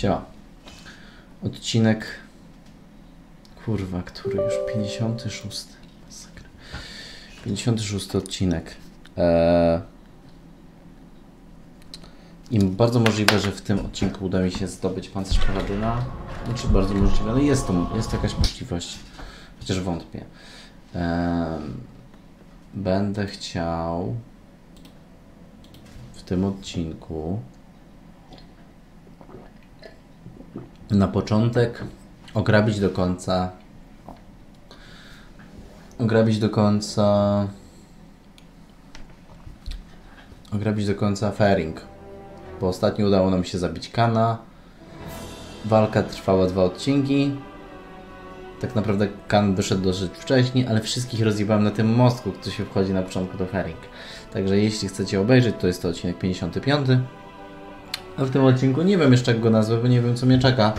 Siema. Odcinek... Kurwa, który już? 56. 56 odcinek. I bardzo możliwe, że w tym odcinku uda mi się zdobyć pancerz Paladyna. Znaczy bardzo możliwe, ale jest to, jest jakaś możliwość. Chociaż wątpię. Będę chciał w tym odcinku na początek ograbić do końca Faring. Bo ostatnio udało nam się zabić Kana. Walka trwała 2 odcinki. Tak naprawdę Kan wyszedł dosyć wcześniej, ale wszystkich rozjebałem na tym mostku, który się wchodzi na początku do Faring. Także jeśli chcecie obejrzeć, to jest to odcinek 55. A w tym odcinku nie wiem jeszcze jak go nazwę, bo nie wiem co mnie czeka.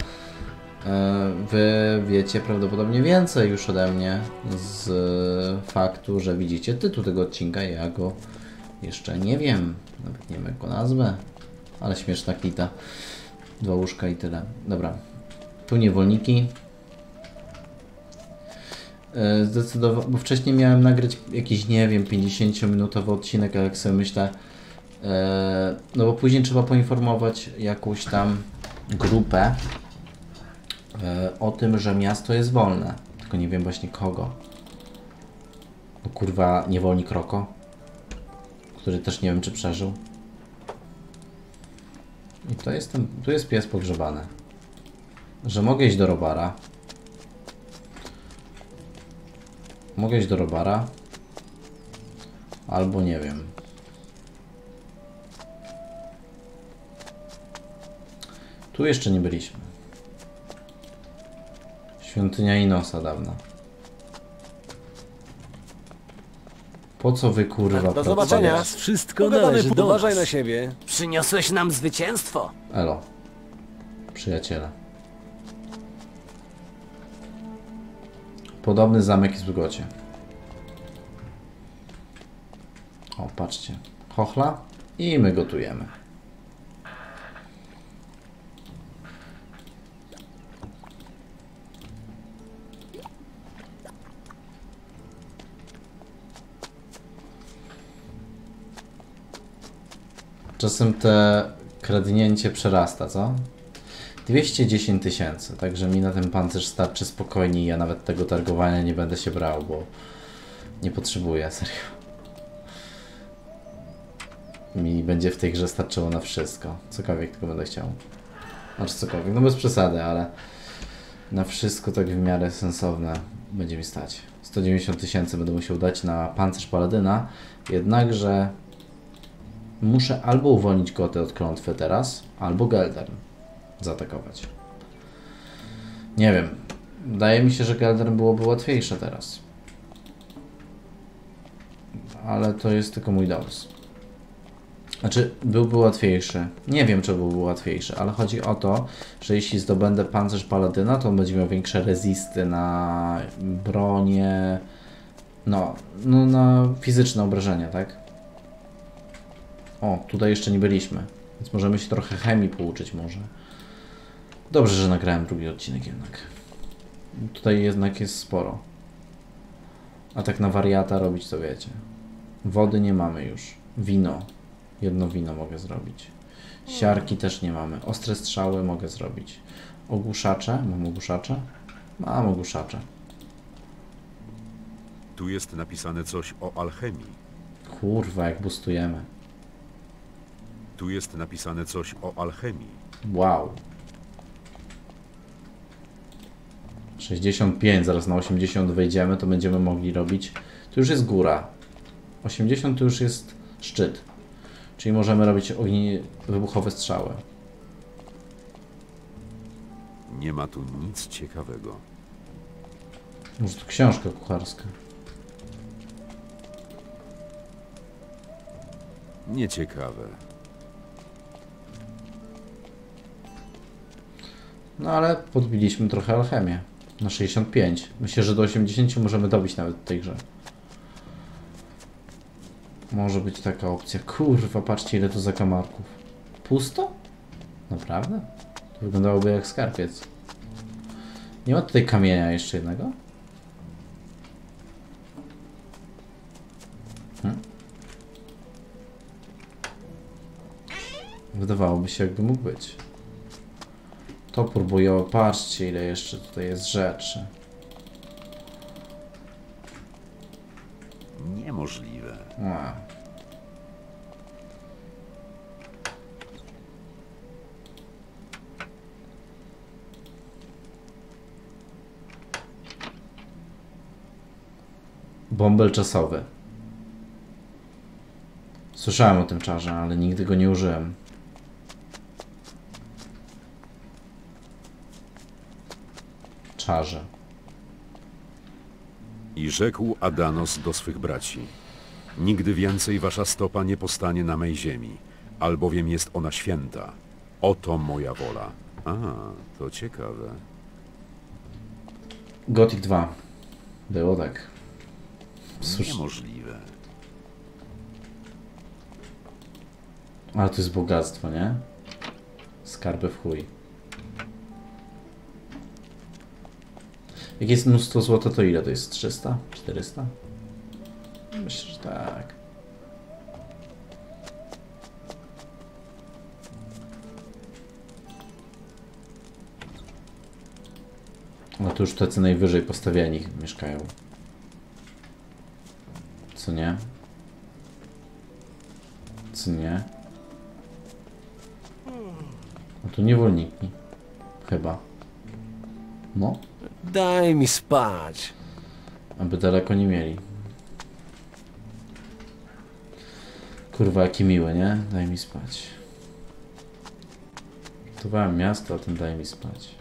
Wy wiecie prawdopodobnie więcej już ode mnie z faktu, że widzicie tytuł tego odcinka. Ja go jeszcze nie wiem. Nawet nie wiem jak go nazwę. Ale śmieszna klita. 2 łóżka i tyle. Dobra. Tu niewolniki. Zdecydowanie, bo wcześniej miałem nagrać jakiś, nie wiem, 50-minutowy odcinek, ale jak sobie myślę, no bo później trzeba poinformować jakąś tam grupę o tym, że miasto jest wolne. Tylko nie wiem właśnie kogo. No kurwa, niewolnik Roko, który też nie wiem czy przeżył. I to jest ten, tu jest pies pogrzebany. Że mogę iść do Robara. Mogę iść do Robara. Albo nie wiem. Tu jeszcze nie byliśmy. Świątynia Inosa dawna. Po co wy kurwa? Do zobaczenia. Wszystko należy do nas. Uważaj na siebie. Przyniosłeś nam zwycięstwo. Elo. Przyjaciele. Podobny zamek jest w Gocie. O, patrzcie. Chochla. I my gotujemy. Czasem te kradnięcie przerasta, co? 210 000, także mi na ten pancerz starczy spokojnie. Ja nawet tego targowania nie będę się brał, bo nie potrzebuję, serio. Mi będzie w tej grze starczyło na wszystko. Cokolwiek tylko będę chciał. Znaczy cokolwiek, no bez przesady, ale na wszystko tak w miarę sensowne będzie mi stać. 190 000 będę musiał dać na pancerz Paladyna, jednakże muszę albo uwolnić Gothę od klątwy teraz, albo Geldern zaatakować. Nie wiem. Wydaje mi się, że Geldern byłoby łatwiejsze teraz. Ale to jest tylko mój domysł. Znaczy, byłby łatwiejszy. Nie wiem, czy byłby łatwiejszy, ale chodzi o to, że jeśli zdobędę pancerz Paladyna, to on będzie miał większe rezisty na bronię, no na fizyczne obrażenia, tak? O, tutaj jeszcze nie byliśmy, więc możemy się trochę chemii pouczyć może. Dobrze, że nagrałem drugi odcinek jednak. Tutaj jednak jest sporo. A tak na wariata robić to wiecie. Wody nie mamy już. Wino. Jedno wino mogę zrobić. Siarki też nie mamy. Ostre strzały mogę zrobić. Ogłuszacze. Mam ogłuszacze? Mam ogłuszacze. Tu jest napisane coś o alchemii. Kurwa, jak boostujemy. Tu jest napisane coś o alchemii. Wow. 65, zaraz na 80 wejdziemy, to będziemy mogli robić... Tu już jest góra. 80 to już jest szczyt. Czyli możemy robić wybuchowe strzały. Nie ma tu nic ciekawego. Może tu książka kucharska. Nieciekawe. No ale podbiliśmy trochę alchemię. Na 65. Myślę, że do 80 możemy dobić nawet w tej grze. Może być taka opcja. Kurwa, patrzcie ile tu zakamarków. Pusto? Naprawdę? Wyglądałoby jak skarbiec. Nie ma tutaj kamienia jeszcze jednego? Wydawałoby się, jakby mógł być. To próbuję. Patrzcie, ile jeszcze tutaj jest rzeczy. Niemożliwe. A. Bąbel czasowy. Słyszałem o tym czarze, ale nigdy go nie użyłem. Czarze. I rzekł Adanos do swych braci: nigdy więcej wasza stopa nie postanie na mej ziemi, albowiem jest ona święta. Oto moja wola. A, to ciekawe. Gothic 2. Było tak. Niemożliwe. Ale to jest bogactwo, nie? Skarby w chuj. Jak jest mnóstwo złota, to ile to jest? 300? 400? Myślę, że tak. No to już tacy najwyżej postawiani mieszkają. Co nie? Co nie? No to niewolniki. Chyba. No. Daj mi spać. Aby daleko nie mieli. Kurwa, jakie miłe, nie? Daj mi spać. Ratowałem miasto, a ten daj mi spać.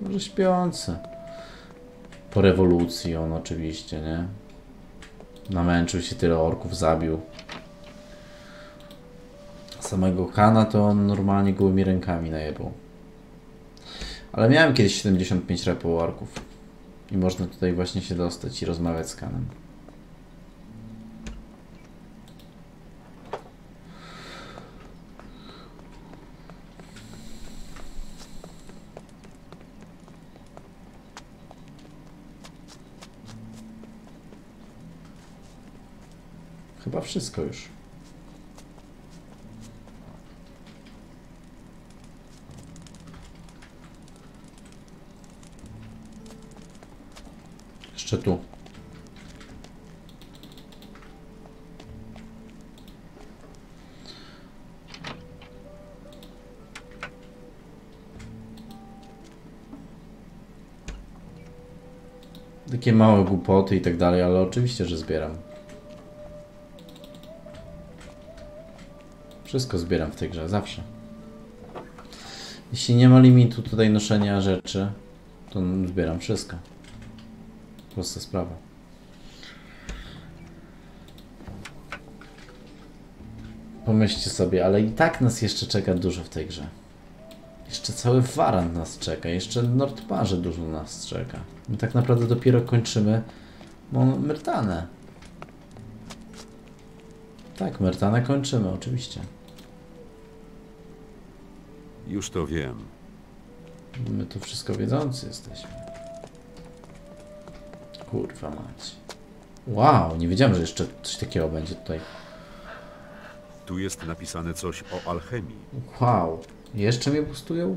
Może śpiący. Po rewolucji on oczywiście, nie? Namęczył się, tyle orków zabił. Samego Kana to on normalnie gołymi rękami najebał. Ale miałem kiedyś 75 repu orków. I można tutaj właśnie się dostać i rozmawiać z Kanem. Chyba wszystko już. Tu. Takie małe głupoty i tak dalej, ale oczywiście, że zbieram. Wszystko zbieram w tej grze, zawsze. Jeśli nie ma limitu tutaj noszenia rzeczy, to zbieram wszystko. Prosta sprawa. Pomyślcie sobie, ale i tak nas jeszcze czeka dużo w tej grze. Jeszcze cały Waran nas czeka, jeszcze Nordmarze dużo nas czeka. My tak naprawdę dopiero kończymy Myrtanę. Tak, Myrtanę kończymy, oczywiście. Już to wiem. My tu wszystko wiedzący jesteśmy. Kurwa mać. Wow, nie wiedziałem, że jeszcze coś takiego będzie tutaj. Tu jest napisane coś o alchemii. Wow, jeszcze mnie pustują?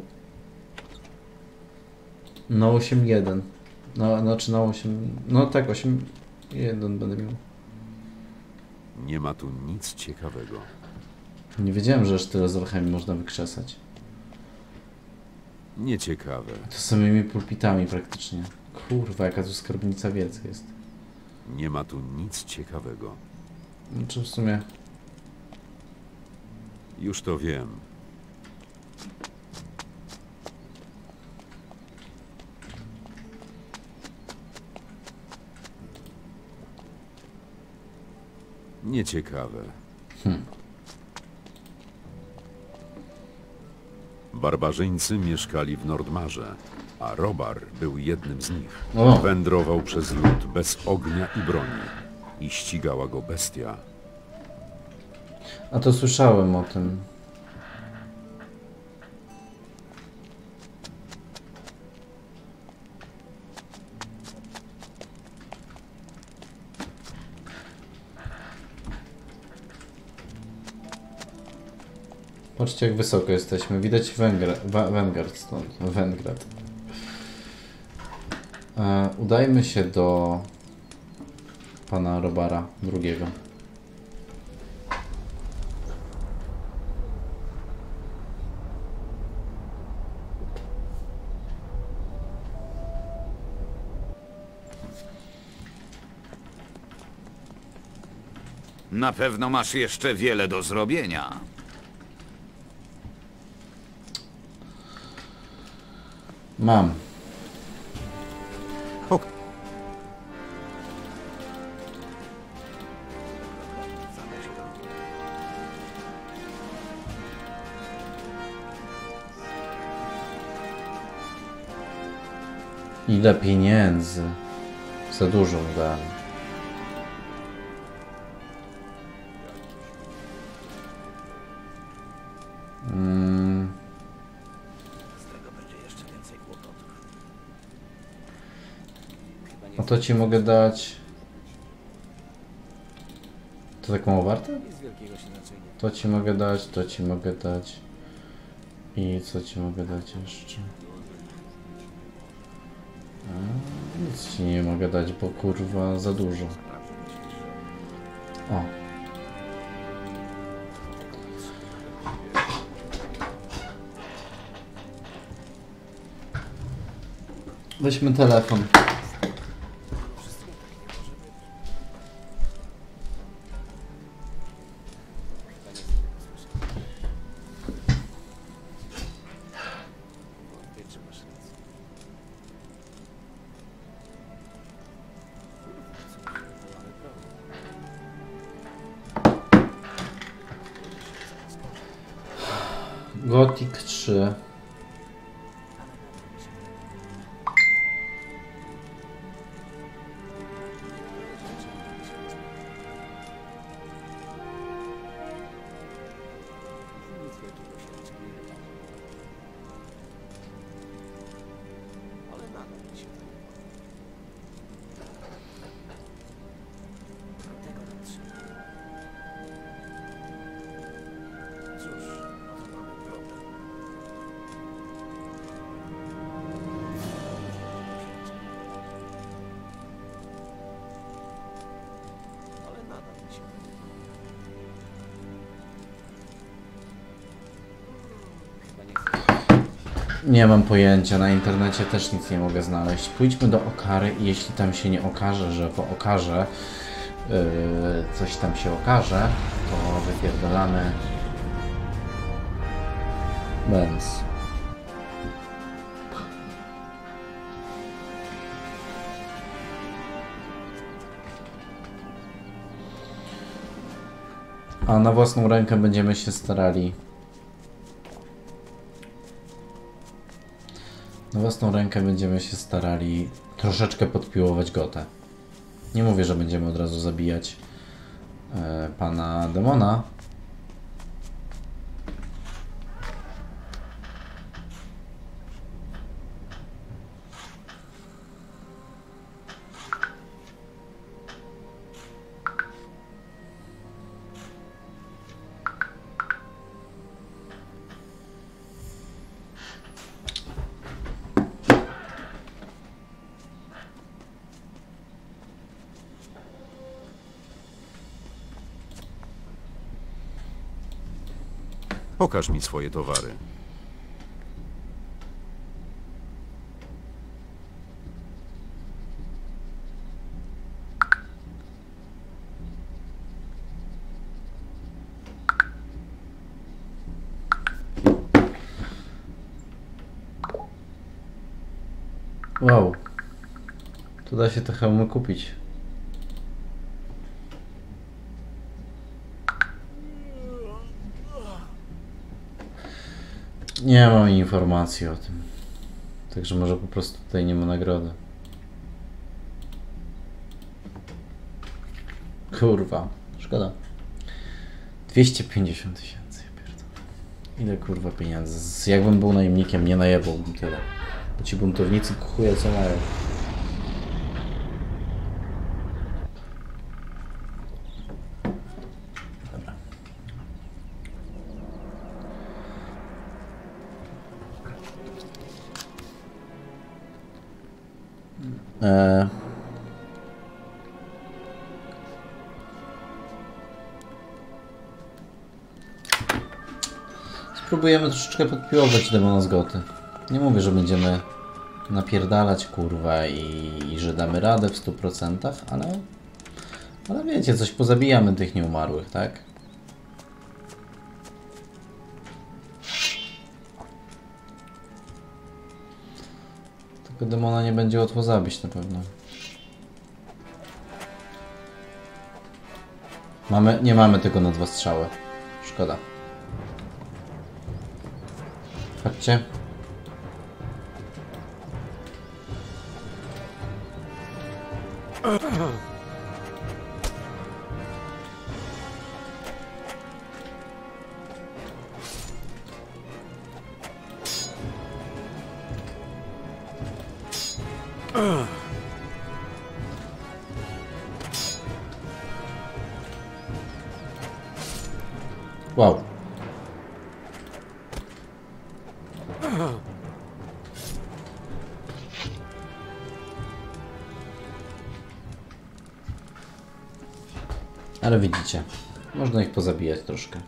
No 8.1. No, znaczy no 8... No tak, 8.1 będę miał. Nie ma tu nic ciekawego. Nie wiedziałem, że aż tyle z alchemii można wykrzesać. Nieciekawe. To samymi pulpitami praktycznie. Kurwa, jaka tu skarbnica wiedzy jest. Nie ma tu nic ciekawego. Znaczy w sumie... Już to wiem. Nieciekawe. Barbarzyńcy mieszkali w Nordmarze. A Robar był jednym z nich. O. Wędrował przez lud bez ognia i broni. I ścigała go bestia. A to słyszałem o tym. Patrzcie, jak wysoko jesteśmy. Widać Vengard stąd. Vengard. Udajmy się do pana Robara drugiego. Na pewno masz jeszcze wiele do zrobienia. Mam. Ile pieniędzy? Za dużo dałem. A to ci mogę dać... To taką owartę? To ci mogę dać. I co ci mogę dać jeszcze? Nic ci nie mogę dać, bo kurwa za dużo. O. Weźmy telefon. Gothic 3. Nie mam pojęcia, na internecie też nic nie mogę znaleźć. Pójdźmy do Okary i jeśli tam się nie okaże, że po Okarze coś tam się okaże, to wypierdolamy Benz. A na własną rękę będziemy się starali. Na własną rękę będziemy się starali troszeczkę podpiłować Gothę. Nie mówię, że będziemy od razu zabijać pana demona. Pokaż mi swoje towary. Wow. Tu da się te hełmy kupić. Nie mam informacji o tym, także może po prostu tutaj nie ma nagrody. Kurwa, szkoda. 250 000, ile kurwa pieniędzy. Jakbym był najemnikiem, nie najebałbym tyle, bo ci buntownicy kuchują co mają. Dobra. Spróbujemy troszeczkę podpiłować demona z Goty. Nie mówię, że będziemy napierdalać, kurwa, i że damy radę w 100%, ale wiecie, coś pozabijamy tych nieumarłych, tak? Tylko demona nie będzie łatwo zabić na pewno. Nie mamy tego na 2 strzały. Szkoda. Chodźcie. Wow. Ale widzicie, można ich pozabijać troszkę.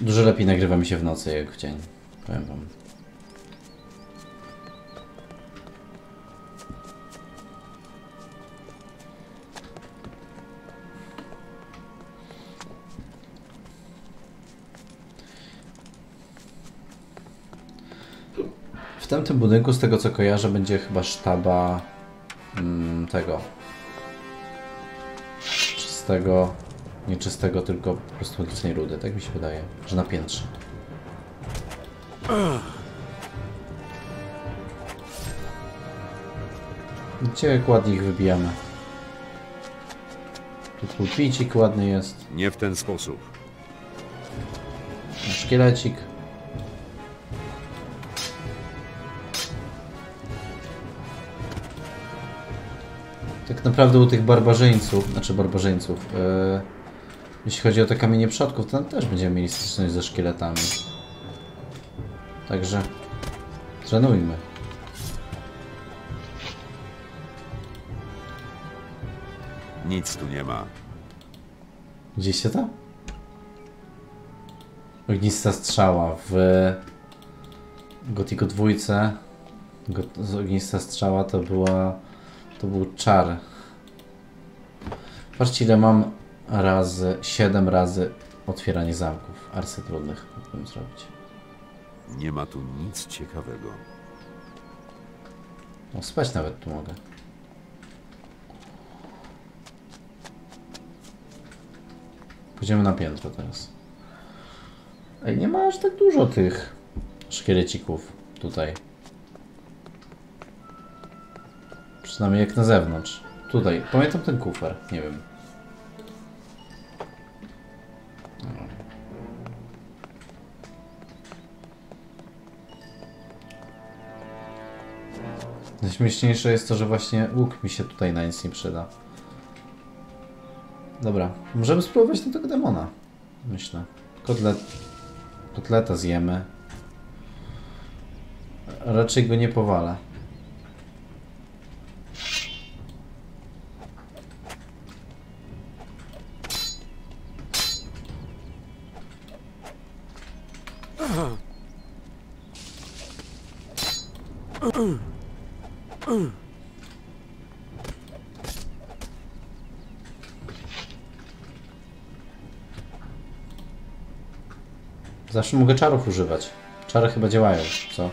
Dużo lepiej nagrywa mi się w nocy, jak w dzień, powiem wam. W tamtym budynku, z tego co kojarzę, będzie chyba sztaba tego czystego, nieczystego, tylko po prostu licznej rudy. Tak mi się wydaje, że na piętrze. Widzicie, jak ładnie ich wybijamy. Tu pulpicik ładny jest. Nie w ten sposób. A szkielecik. Tak naprawdę u tych barbarzyńców, jeśli chodzi o te kamienie przodków, to też będziemy mieli styczność ze szkieletami. Także trenujmy. Nic tu nie ma. Gdzieś się to? Ognista strzała w Gothicu 2. Ognista strzała to była... To był czar. Patrzcie, ile mam razy, 7 razy otwieranie zamków. Arsy trudnych mógłbym zrobić. Nie ma tu nic ciekawego. No, spać nawet tu mogę. Pójdziemy na piętro teraz. Ej, nie ma aż tak dużo tych szkielecików tutaj. Przynajmniej jak na zewnątrz. Tutaj. Pamiętam ten kufer. Nie wiem. Najśmieszniejsze jest to, że właśnie łuk mi się tutaj na nic nie przyda. Dobra. Możemy spróbować do tego demona. Myślę. Kotleta zjemy. Raczej go nie powalę. Zawsze mogę czarów używać. Czary chyba działają, co?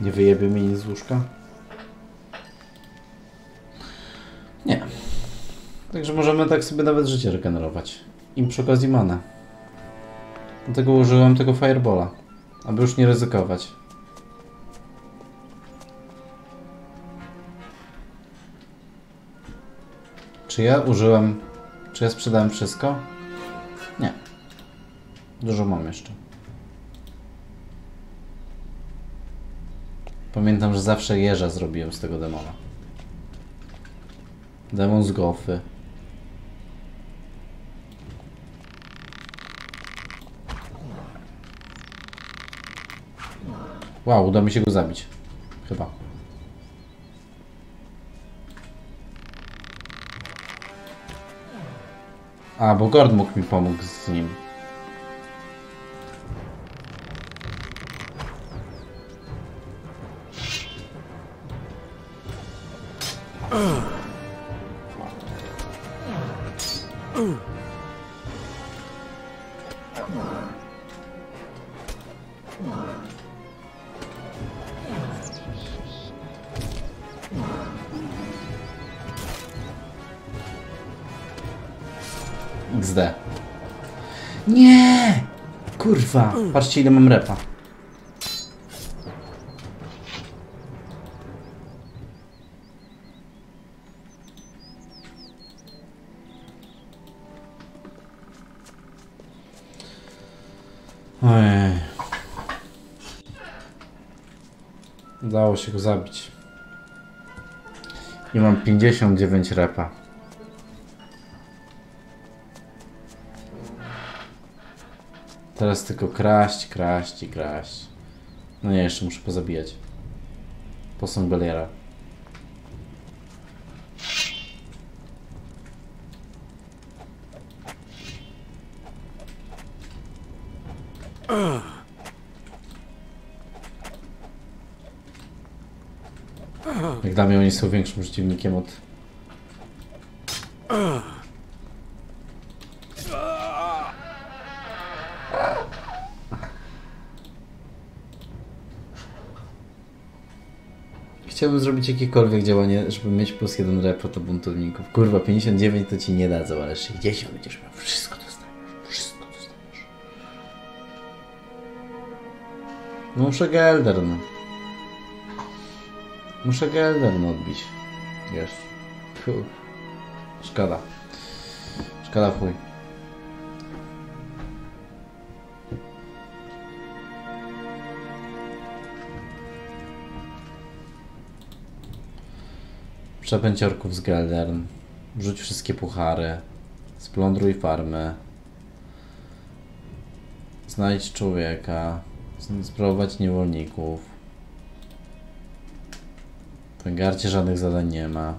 Nie wyjebie mi nic z łóżka? Nie. Także możemy tak sobie nawet życie regenerować. I przy okazji manę. Dlatego użyłem tego Firebola, aby już nie ryzykować. Czy ja użyłem... Czy ja sprzedałem wszystko? Nie. Dużo mam jeszcze. Pamiętam, że zawsze jeża zrobiłem z tego demona. Demon z Gothy. Wow, uda mi się go zabić. Chyba. A, bo Gord mógł mi pomóc z nim. Patrzcie, ile mam repa. Ojej. Udało się go zabić. I mam 59 repa. Teraz tylko kraść, kraść i kraść. No nie, jeszcze muszę pozabijać. Posąg Beliera. Jak dla mnie oni są większym przeciwnikiem od... Chciałbym zrobić jakiekolwiek działanie, żeby mieć plus 1 repo do buntowników. Kurwa, 59 to ci nie dadzą, ale 60 będziesz miał. Wszystko dostaniesz. Wszystko dostaniesz. Muszę Geldern. Muszę Geldern odbić. Wiesz. Szkoda. Szkoda w chuj. Przepęciorków z Geldern. Wrzuć wszystkie puchary. Splądruj farmy. Znajdź człowieka. Sprowadź niewolników. W Vengardzie żadnych zadań nie ma.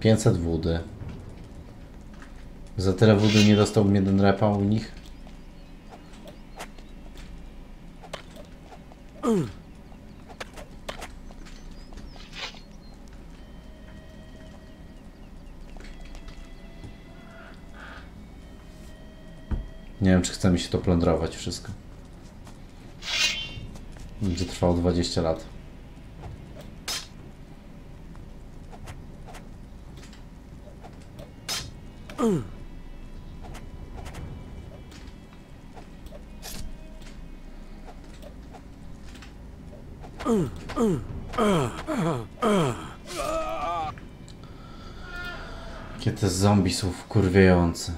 $500 wody. Za tyle wody nie dostałbym jeden repa u nich. Nie wiem, czy chce mi się to plądrować wszystko. Będzie trwało 20 lat. Jakie te zombie są wkurwiające.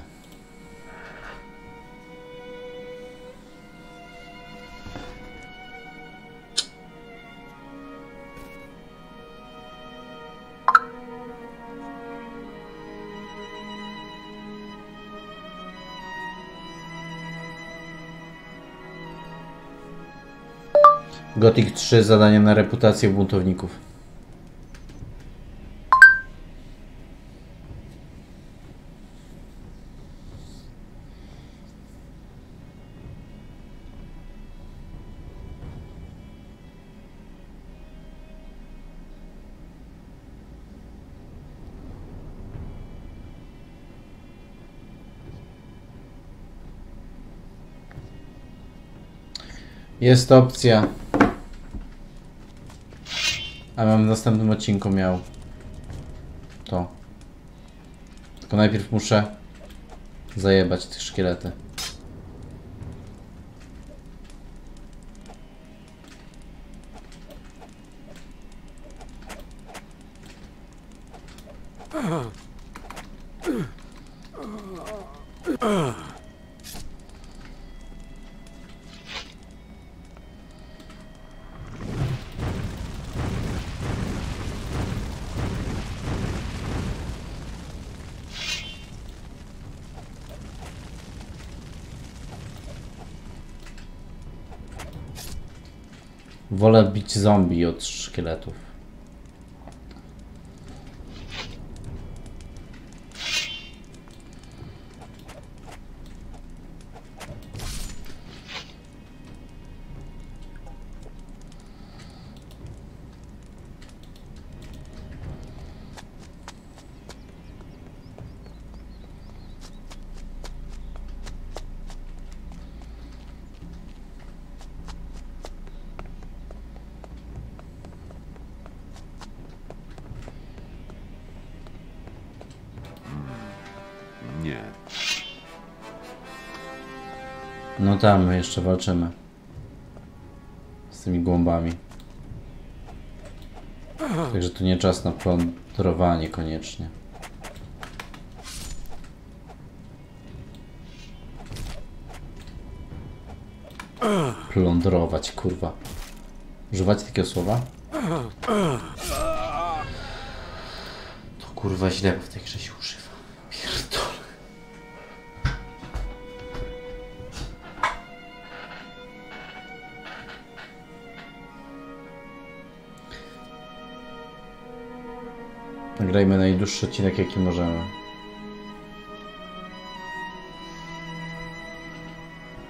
Gothic 3, zadanie na reputację buntowników. Jest opcja. A mam w następnym odcinku miał to. Tylko najpierw muszę zajebać te szkielety. Wolę bić zombie od szkieletów. No tam my jeszcze walczymy z tymi głąbami. Także tu nie czas na plądrowanie koniecznie. Plądrować, kurwa. Używać takiego słowa? To kurwa źle, bo w tej grze się używa. Nagrajmy najdłuższy odcinek, jaki możemy.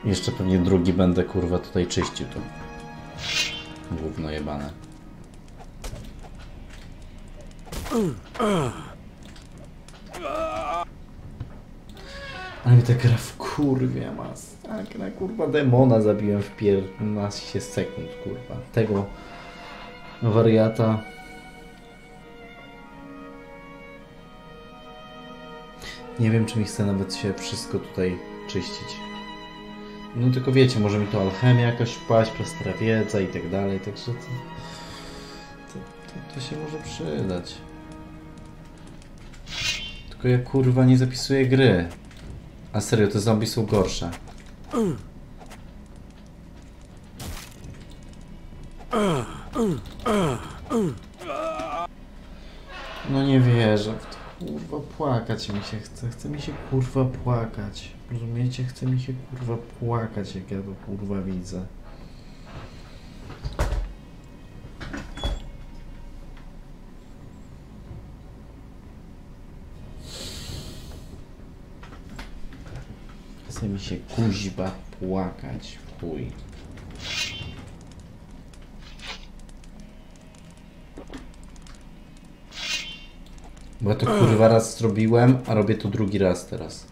Jeszcze pewnie drugi będę, kurwa, tutaj czyścił to. Gówno jebane. Ale mi ta gra w kurwie masakra, kurwa, demona zabiłem w 15 sekund, kurwa. Tego wariata. Nie wiem, czy mi chce nawet się wszystko tutaj czyścić. No tylko wiecie, może mi to alchemia jakoś wpaść, prostra wiedza i tak dalej, także to się może przydać. Tylko ja kurwa nie zapisuję gry. A serio, te zombie są gorsze. No nie wierzę w to. Kurwa, płakać mi się chce. Chce mi się kurwa płakać. Rozumiecie? Chce mi się kurwa płakać, jak ja to kurwa widzę. Chce mi się kuźba płakać. Chuj. Bo ja to kurwa raz zrobiłem, a robię to drugi raz teraz.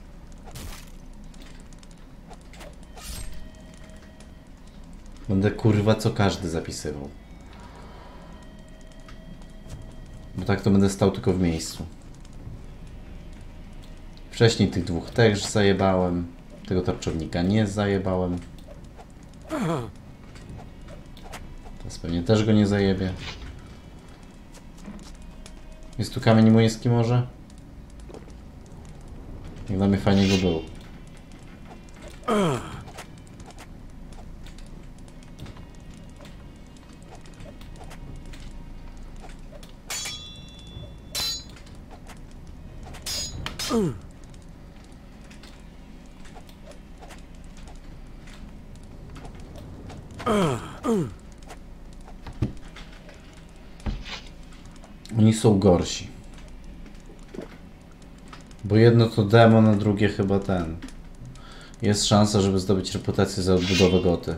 Będę kurwa co każdy zapisywał. Bo tak to będę stał tylko w miejscu. Wcześniej tych dwóch też zajebałem. Tego tarczownika nie zajebałem. Teraz pewnie też go nie zajebię. Jest tu kamień młyński może? Jak dla mnie fajnie go był. Oni są gorsi. Bo jedno to demon, a drugie chyba ten. Jest szansa, żeby zdobyć reputację za odbudowę Goty.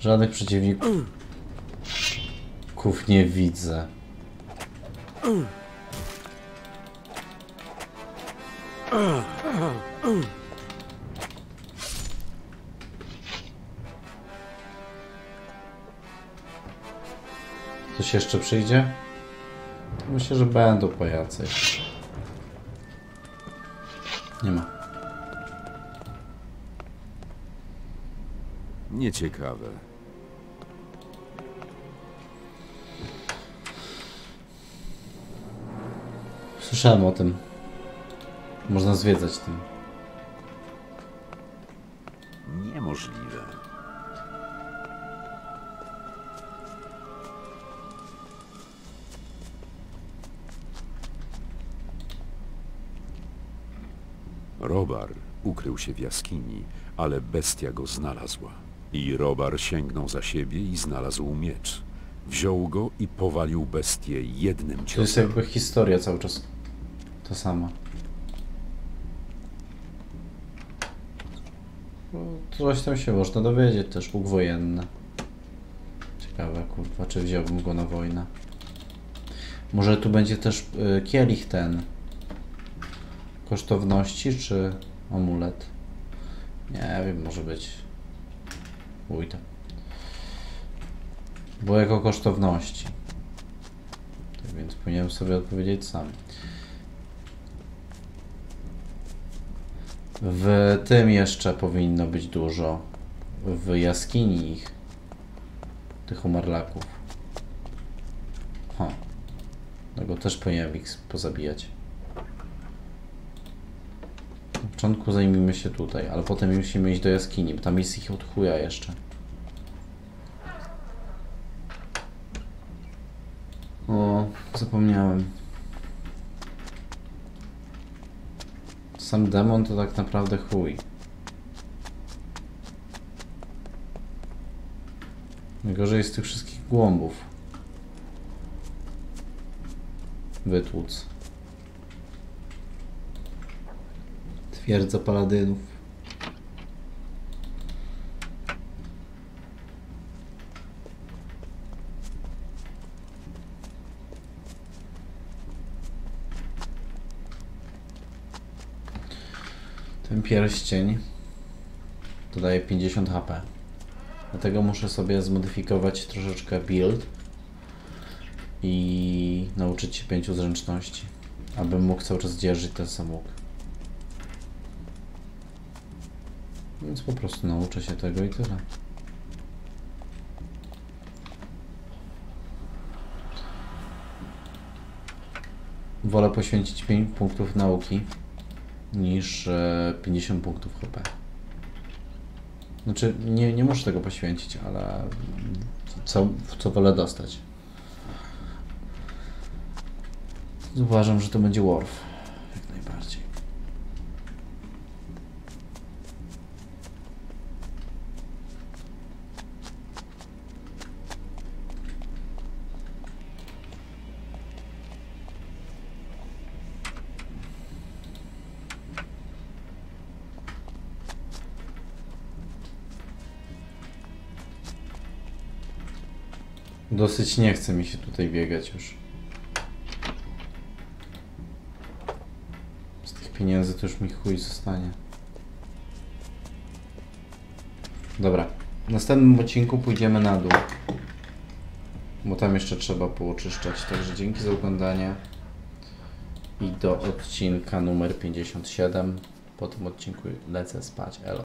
Żadnych przeciwników nie widzę. Coś jeszcze przyjdzie? Myślę, że będą pajace. Nie ma. Nieciekawe. Słyszałem o tym. Można zwiedzać tym. Niemożliwe. Robar ukrył się w jaskini, ale bestia go znalazła. I Robar sięgnął za siebie i znalazł miecz. Wziął go i powalił bestię jednym ciosem. To jest jakby historia cały czas. To samo. Coś tam się można dowiedzieć, też łuk wojenny. Ciekawe, kurwa, czy wziąłbym go na wojnę. Może tu będzie też kielich ten. Kosztowności czy amulet? Nie wiem, może być. Pójdę. Bo jako kosztowności. Tak więc powinienem sobie odpowiedzieć sam. W tym jeszcze powinno być dużo. W jaskini ich. Tych umarlaków. Ha. Tego też powinienem ich pozabijać. Na początku zajmijmy się tutaj, ale potem musimy iść do jaskini, bo tam jest ich od chuja jeszcze. O, zapomniałem. Sam demon to tak naprawdę chuj. Najgorzej jest tych wszystkich głąbów. Wytłuc. Twierdza paladynów. Ten pierścień dodaje 50 HP. Dlatego muszę sobie zmodyfikować troszeczkę build i nauczyć się 5 zręczności, abym mógł cały czas dzierżyć ten sam łuk. Więc po prostu nauczę się tego i tyle. Wolę poświęcić 5 punktów nauki niż 50 punktów HP. Znaczy, nie muszę tego poświęcić, ale co wolę dostać. Uważam, że to będzie Worf. Jak najbardziej. Dosyć nie chce mi się tutaj biegać już. Z tych pieniędzy to już mi chuj zostanie. Dobra. W następnym odcinku pójdziemy na dół. Bo tam jeszcze trzeba pooczyszczać. Także dzięki za oglądanie. I do odcinka numer 57. Po tym odcinku lecę spać. Elo.